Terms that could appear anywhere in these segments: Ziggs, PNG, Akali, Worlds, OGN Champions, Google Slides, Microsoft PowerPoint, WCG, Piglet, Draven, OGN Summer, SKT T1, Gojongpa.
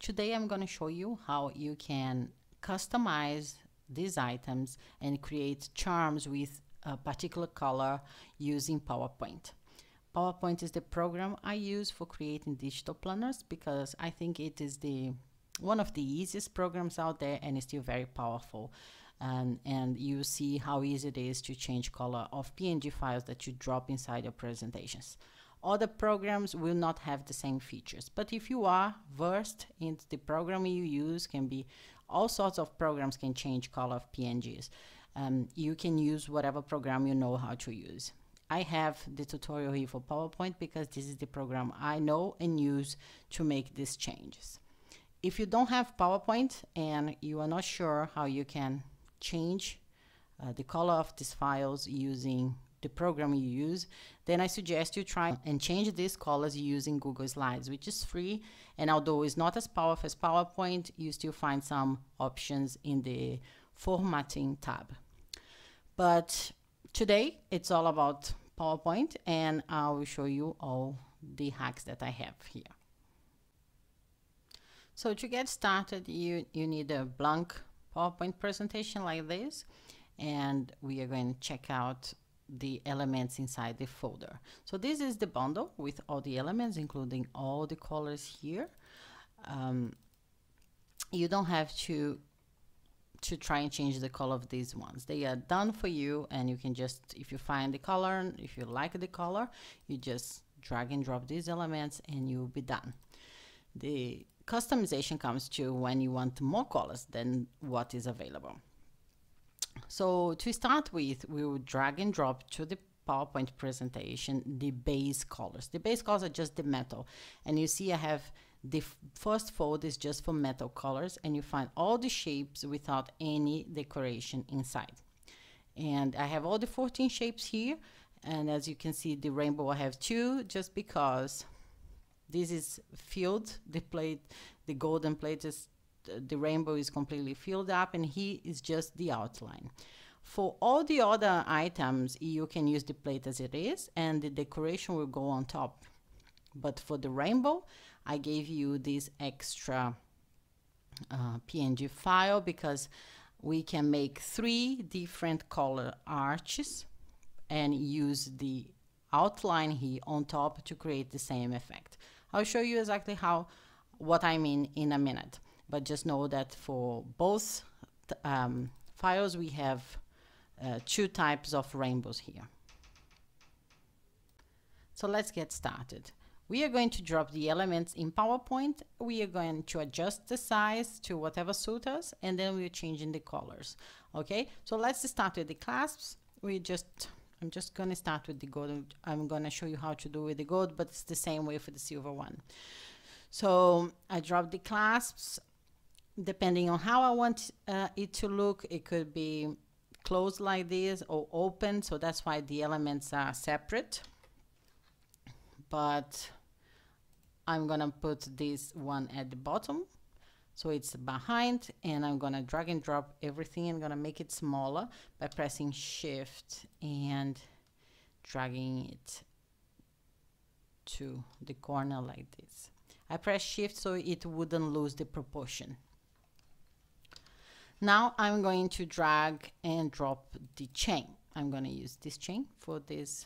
Today I'm going to show you how you can customize these items and create charms with a particular color using PowerPoint. PowerPoint is the program I use for creating digital planners because I think it is one of the easiest programs out there, and it's still very powerful. And you see how easy it is to change color of PNG files that you drop inside your presentations. Other programs will not have the same features, but if you are versed in the program you use, can be all sorts of programs can change color of PNGs. You can use whatever program you know how to use. I have the tutorial here for PowerPoint because this is the program I know and use to make these changes. If you don't have PowerPoint and you are not sure how you can change the color of these files using the program you use, then I suggest you try and change these colors using Google Slides, which is free. And although it's not as powerful as PowerPoint, you still find some options in the formatting tab. But today it's all about PowerPoint, and I will show you all the hacks that I have here. So to get started, you need a blank PowerPoint presentation like this, and we are going to check out the elements inside the folder. So this is the bundle with all the elements, including all the colors here. You don't have to try and change the color of these ones. They are done for you, and you can just, if you find the color and if you like the color, you just drag and drop these elements and you'll be done. The customization comes to when you want more colors than what is available. So to start with, we will drag and drop to the PowerPoint presentation the base colors. The base colors are just the metal, and you see I have the first fold is just for metal colors, and you find all the shapes without any decoration inside. And I have all the 14 shapes here, and as you can see, the rainbow I have 2 just because this is filled. The plate, the golden plate, is the rainbow is completely filled up, and here is just the outline. For all the other items, you can use the plate as it is, and the decoration will go on top. But for the rainbow, I gave you this extra PNG file because we can make 3 different color arches and use the outline here on top to create the same effect. I'll show you exactly what I mean in a minute. But just know that for both files, we have 2 types of rainbows here. So let's get started. We are going to drop the elements in PowerPoint. We are going to adjust the size to whatever suits us, and then we're changing the colors. Okay, so let's start with the clasps. I'm just gonna start with the gold. I'm gonna show you how to do with the gold, but it's the same way for the silver one. So I dropped the clasps. Depending on how I want it to look, it could be closed like this or open, so that's why the elements are separate. But I'm gonna put this one at the bottom, so it's behind, and I'm gonna drag and drop everything. I'm gonna make it smaller by pressing Shift and dragging it to the corner like this. I press Shift so it wouldn't lose the proportion. Now I'm going to drag and drop the chain. I'm going to use this chain for this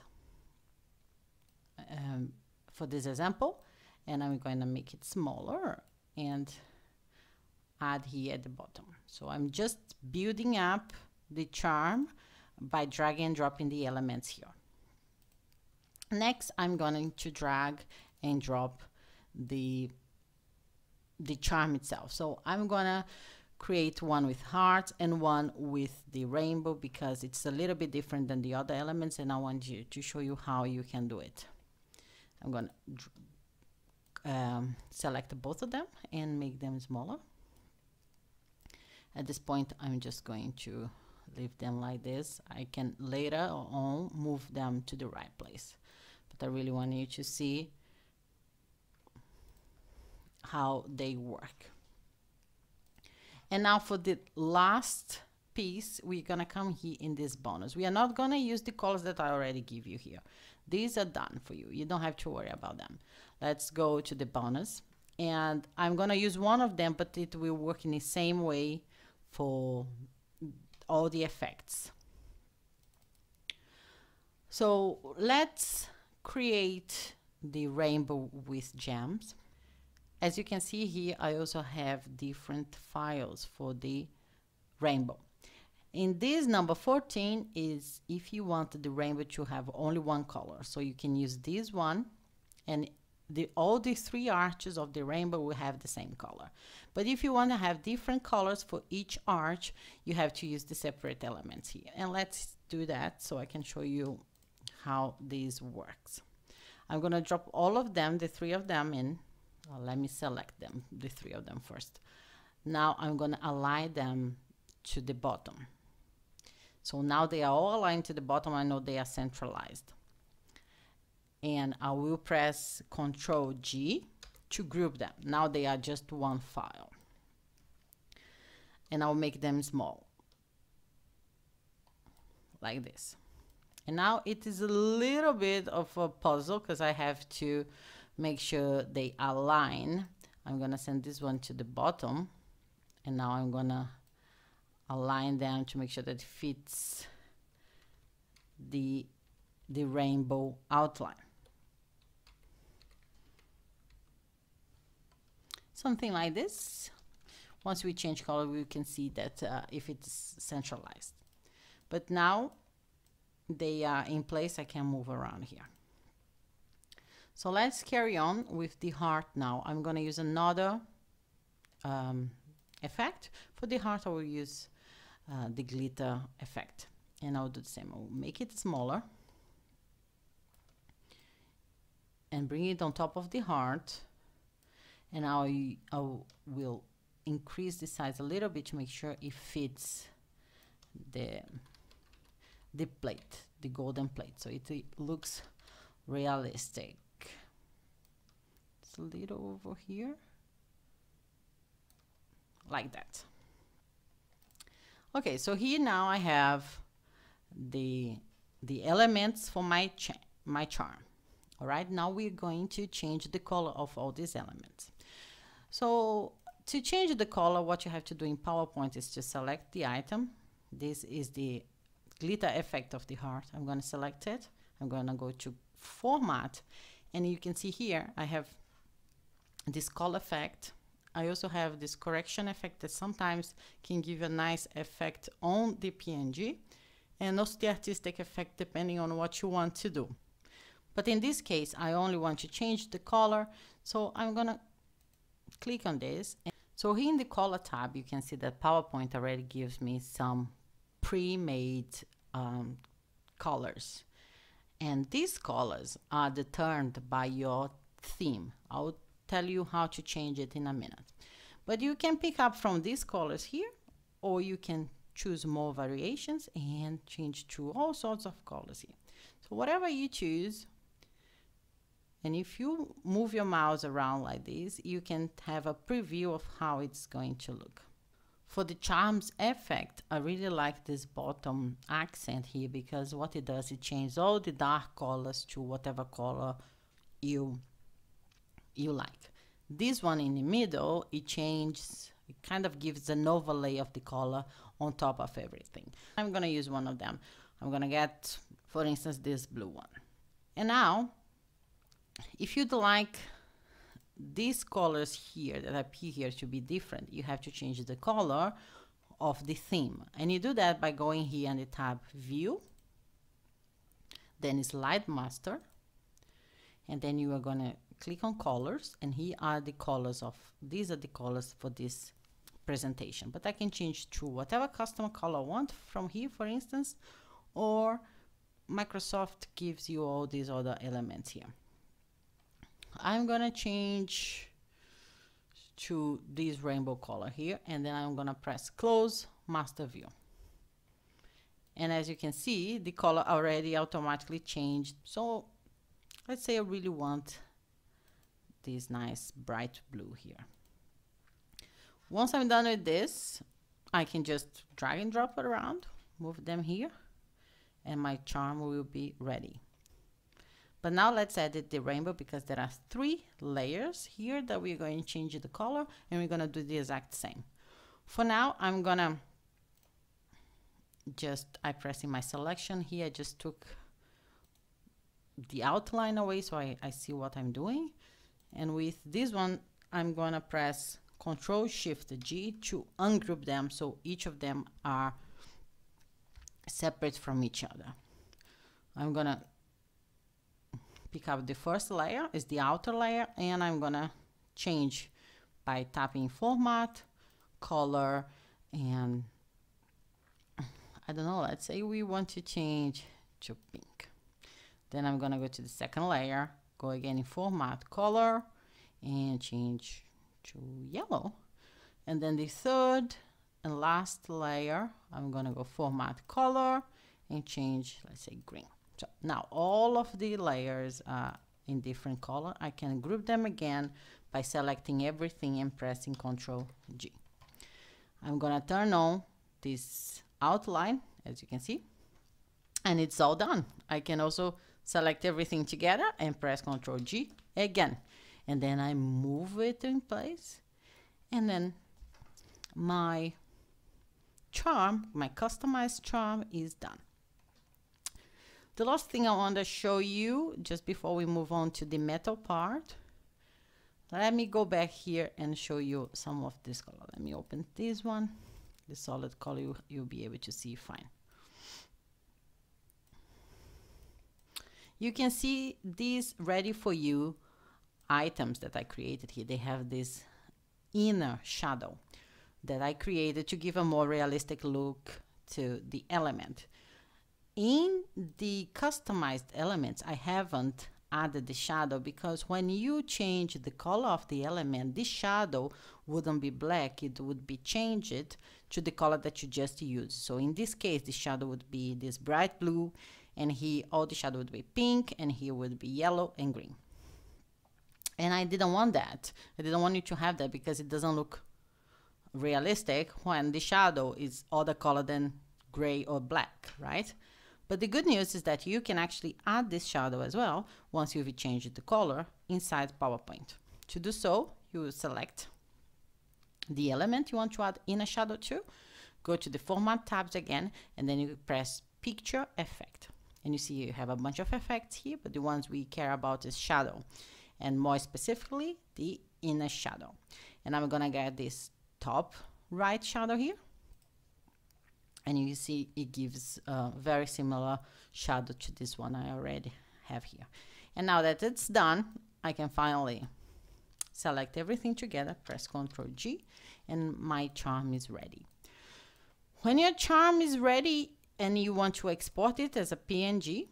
example, and I'm going to make it smaller and add here at the bottom. So I'm just building up the charm by dragging and dropping the elements here. Next, I'm going to drag and drop the charm itself. So I'm gonna create one with hearts and one with the rainbow because it's a little bit different than the other elements, and I want you to show you how you can do it. I'm gonna select both of them and make them smaller. At this point, I'm just going to leave them like this. I can later on move them to the right place, but I really want you to see how they work. And now for the last piece, we're gonna come here in this bonus. We are not gonna use the colors that I already give you here. These are done for you. You don't have to worry about them. Let's go to the bonus, and I'm going to use one of them, but it will work in the same way for all the effects. So let's create the rainbow with gems. As you can see here, I also have different files for the rainbow. In this number 14 is if you want the rainbow to have only one color. So you can use this one, and all the three arches of the rainbow will have the same color. But if you want to have different colors for each arch, you have to use the separate elements here. And let's do that so I can show you how this works. I'm going to drop all of them, the three of them in. Well, let me select them, the three of them first. Now I'm going to align them to the bottom. So now they are all aligned to the bottom. I know they are centralized. And I will press Ctrl G to group them. Now they are just one file. And I'll make them small. Like this. And now it is a little bit of a puzzle because I have to make sure they align. I'm going to send this one to the bottom. And now I'm going to align them to make sure that it fits the rainbow outline. Something like this. Once we change color, we can see that if it's centralized. But now they are in place, I can move around here. So let's carry on with the heart now. I'm going to use another effect. For the heart, I will use the glitter effect. And I'll do the same. I'll make it smaller. And bring it on top of the heart. And I will increase the size a little bit to make sure it fits the plate, the golden plate. So it looks realistic. It's a little over here. Like that. Okay, so here now I have the elements for my charm. All right, now we're going to change the color of all these elements. So to change the color, what you have to do in PowerPoint is to select the item. This is the glitter effect of the heart. I'm going to select it. I'm going to go to Format. And you can see here, I have this color effect. I also have this correction effect that sometimes can give a nice effect on the PNG. And also the artistic effect, depending on what you want to do. But in this case, I only want to change the color. So I'm going to click on this. So here in the color tab, you can see that PowerPoint already gives me some pre-made colors. And these colors are determined by your theme. I'll tell you how to change it in a minute. But you can pick up from these colors here, or you can choose more variations and change to all sorts of colors here. So whatever you choose, and if you move your mouse around like this, you can have a preview of how it's going to look. For the charms effect, I really like this bottom accent here, because what it does, it changes all the dark colors to whatever color you like. This one in the middle, it changes, it kind of gives an overlay of the color on top of everything. I'm going to use one of them. I'm going to get, for instance, this blue one. And now, if you'd like these colors here that appear here to be different, you have to change the color of the theme. And you do that by going here on the tab View, then Slide Master, and then you are going to click on Colors, and here are the colors of, these are the colors for this presentation. But I can change to whatever custom color I want from here, for instance, or Microsoft gives you all these other elements here. I'm going to change to this rainbow color here, and then I'm going to press Close Master View. And as you can see, the color already automatically changed. So let's say I really want this nice bright blue here. Once I'm done with this, I can just drag and drop it around, move them here, and my charm will be ready. But now let's edit the rainbow, because there are three layers here that we're going to change the color, and we're going to do the exact same. For now, I'm going to just, I press in my selection here. I just took the outline away, so I see what I'm doing. And with this one, I'm going to press Ctrl-Shift-G to ungroup them, so each of them are separate from each other. I'm going to pick up the first layer, is the outer layer, and I'm going to change by tapping Format, Color, and I don't know, let's say we want to change to pink. Then I'm going to go to the second layer, go again in Format, Color, and change to yellow. And then the third and last layer, I'm going to go Format, Color, and change, let's say, green. So now all of the layers are in different color. I can group them again by selecting everything and pressing Ctrl-G. I'm going to turn on this outline, as you can see, and it's all done. I can also select everything together and press Ctrl-G again. And then I move it in place, and then my charm, my customized charm, is done. The last thing I want to show you, just before we move on to the metal part, let me go back here and show you some of this color. Let me open this one, the solid color, you'll be able to see fine. You can see these ready for you items that I created here. They have this inner shadow that I created to give a more realistic look to the element. In the customized elements, I haven't added the shadow, because when you change the color of the element, this shadow wouldn't be black, it would be changed to the color that you just used. So in this case, the shadow would be this bright blue, and here all the shadow would be pink, and here would be yellow and green. And I didn't want that. I didn't want you to have that, because it doesn't look realistic when the shadow is other color than gray or black, right? But the good news is that you can actually add this shadow as well once you've changed the color inside PowerPoint. To do so, you will select the element you want to add inner shadow to, go to the Format tabs again, and then you press Picture Effect. And you see you have a bunch of effects here, but the ones we care about is shadow, and more specifically, the inner shadow. And I'm gonna get this top right shadow here. And you see it gives a very similar shadow to this one I already have here. And now that it's done, I can finally select everything together, press Ctrl-G, and my charm is ready. When your charm is ready and you want to export it as a PNG, you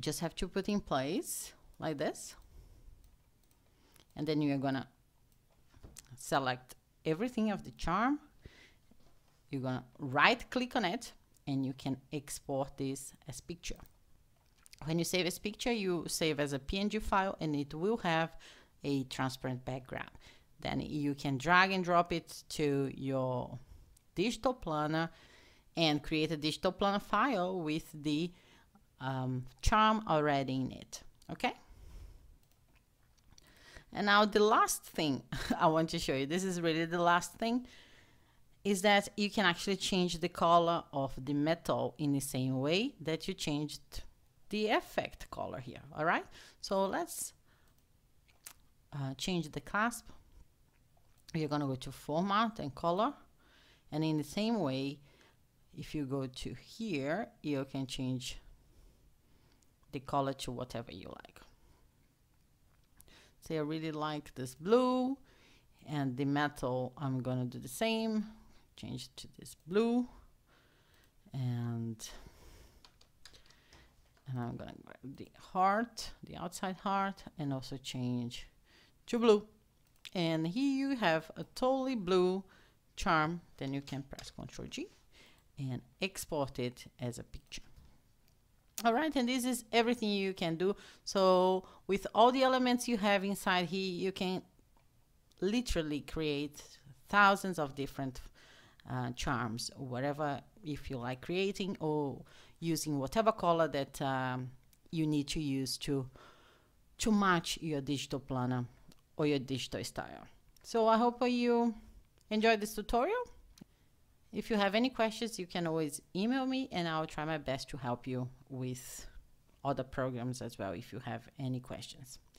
just have to put in place like this. And then you're gonna select everything of the charm. You're gonna right click on it, and you can export this as picture. When you save as picture, you save as a PNG file, and it will have a transparent background. Then you can drag and drop it to your digital planner and create a digital planner file with the charm already in it, okay? And now the last thing I want to show you, this is really the last thing, is that you can actually change the color of the metal in the same way that you changed the effect color here, all right? So let's change the clasp. You're gonna go to Format and Color, and in the same way, if you go to here, you can change the color to whatever you like. So I really like this blue, and the metal, I'm gonna do the same. Change to this blue, and I'm gonna grab the heart, the outside heart, and also change to blue. And here you have a totally blue charm. Then you can press Ctrl-G and export it as a picture. All right, and this is everything you can do. So with all the elements you have inside here, you can literally create thousands of different charms, whatever, if you like creating or using whatever color that you need to use to match your digital planner or your digital style. So I hope you enjoyed this tutorial. If you have any questions, you can always email me and I'll try my best to help you with other programs as well if you have any questions.